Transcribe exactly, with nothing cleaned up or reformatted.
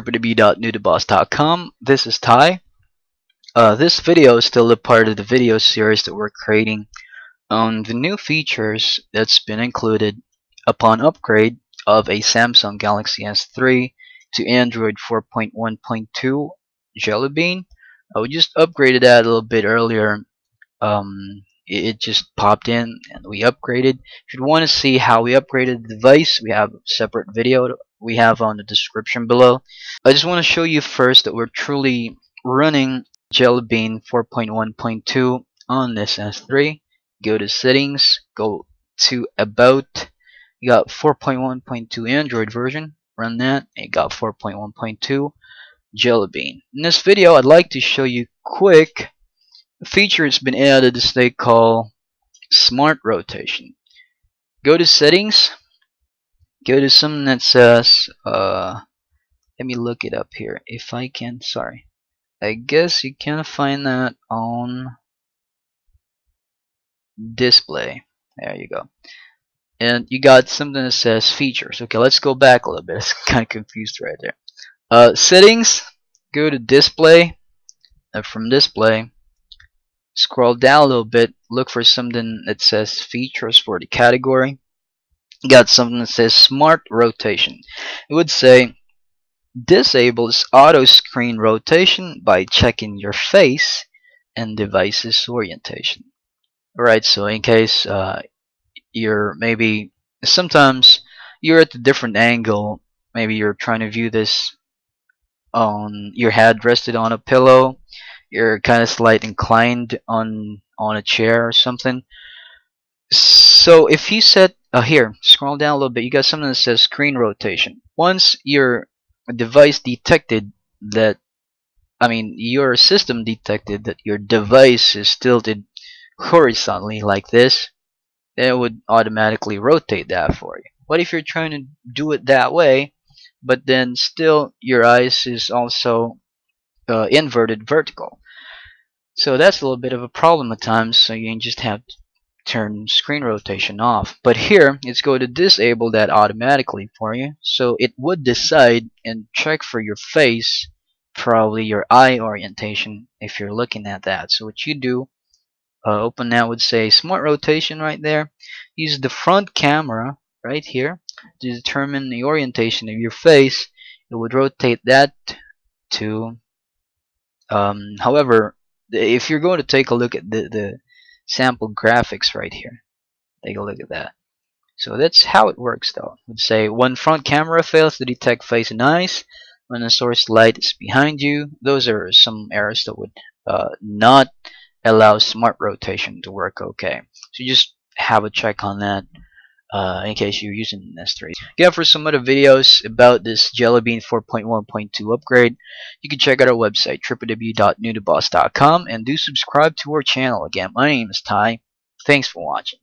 w w w dot noodleboss dot com. This is Ty. Uh, this video is still a part of the video series that we're creating on the new features that's been included upon upgrade of a Samsung Galaxy S three to Android four point one point two Jelly Bean. I just upgraded that a little bit earlier. Um, it just popped in and we upgraded. If you want to see how we upgraded the device, we have a separate video we have on the description below. I just want to show you first that we're truly running Jelly Bean four point one point two on this S three. Go to settings, go to about. You got four point one point two Android version, run that, and you got four point one point two Jelly Bean. In this video, I'd like to show you quick a feature that's been added this they call Smart Rotation. Go to settings, go to something that says, uh, let me look it up here if I can, sorry. I guess you can find that on display. There you go. And you got something that says features. Okay, let's go back a little bit. It's kind of confused right there. Uh, settings, go to display, and from display, scroll down a little bit, look for something that says features for the category. You got something that says Smart Rotation. It would say disables auto screen rotation by checking your face and device's orientation. Alright, so in case uh, you're maybe sometimes you're at a different angle, maybe you're trying to view this on your head rested on a pillow, you're kind of slight inclined on on a chair or something. So if you set uh, here, scroll down a little bit, you got something that says screen rotation. Once your device detected that, I mean your system detected that your device is tilted horizontally like this, then it would automatically rotate that for you. What if you're trying to do it that way, but then still your eyes is also uh, inverted vertical? So that's a little bit of a problem at times, so you just have to turn screen rotation off. But here it's going to disable that automatically for you, so it would decide and check for your face, probably your eye orientation if you're looking at that. So what you do, Uh, open that would say Smart Rotation right there. Use the front camera right here to determine the orientation of your face. It would rotate that to um, however, if you're going to take a look at the, the sample graphics right here, take a look at that. So that's how it works though. It would say when front camera fails to detect face and eyes, when the source light is behind you. Those are some errors that would uh, not allow Smart Rotation to work okay. So just have a check on that uh, in case you're using S three. Yeah, for some other videos about this Jelly Bean four point one point two upgrade, you can check out our website w w w dot noodleboss dot com and do subscribe to our channel. Again, my name is Ty. Thanks for watching.